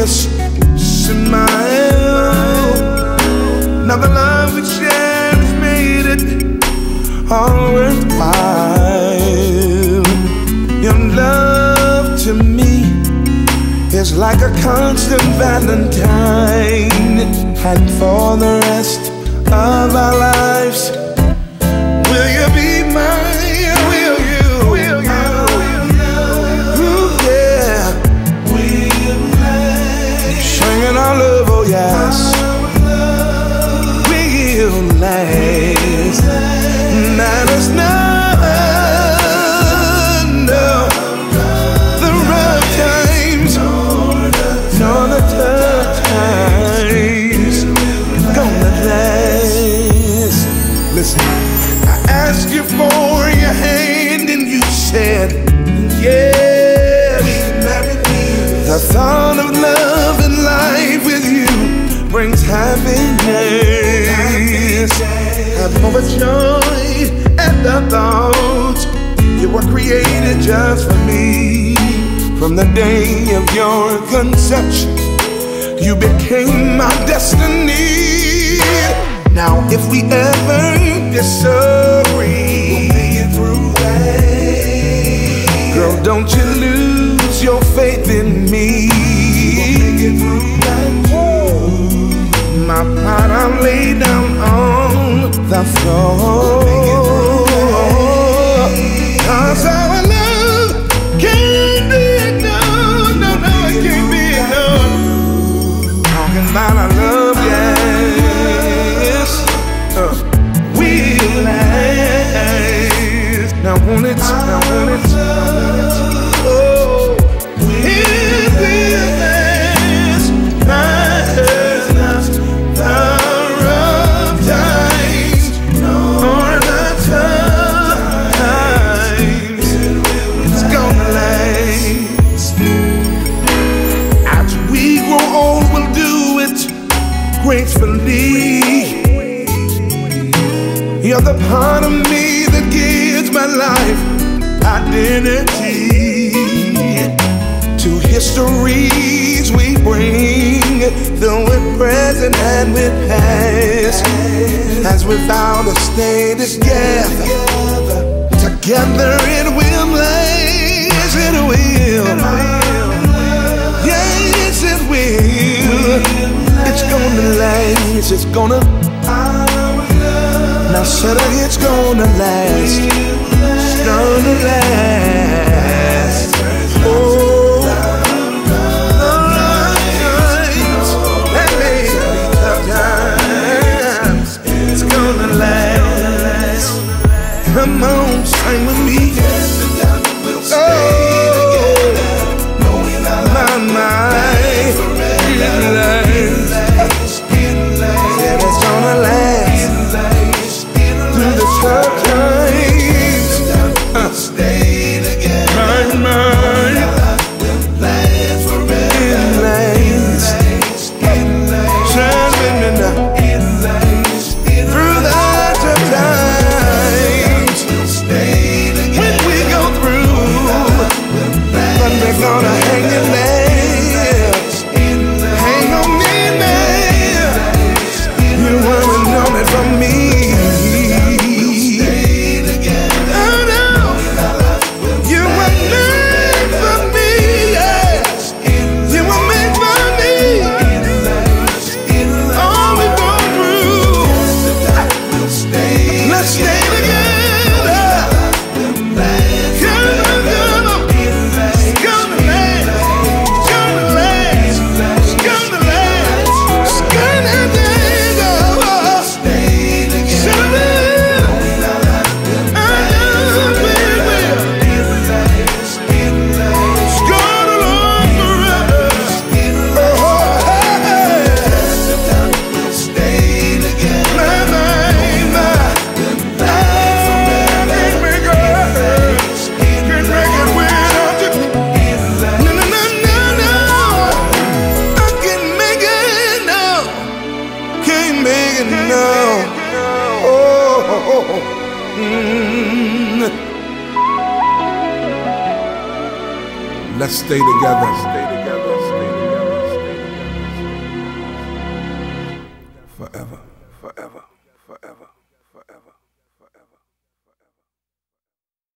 yes, smile. Now the love we share has made it all worthwhile. Your love to me is like a constant valentine, and for the rest of our lives, will you be mine? The thought of love and life with you brings happiness. Have more joy at the thought you were created just for me. From the day of your conception, you became my destiny. Now if we ever disagree, we'll make it through that. Girl, don't you lose your faith in me. My pride I'll lay down on the floor, 'cause our love can't be ignored. No, no, it can't be ignored. Talking about our love, yes, we last. Now won't it, now won't it, gracefully. You're the part of me that gives my life identity. Two histories we bring, though with present and with past, as we vow to stay together. Together it will last. It will. Yes, it will. It's gonna last, it's gonna. Now shut up, it's gonna last. It's gonna last. Oh, alright. That may be tough times. It's gonna last. Come on, sing with me. Oh, my mind. Let's stay together.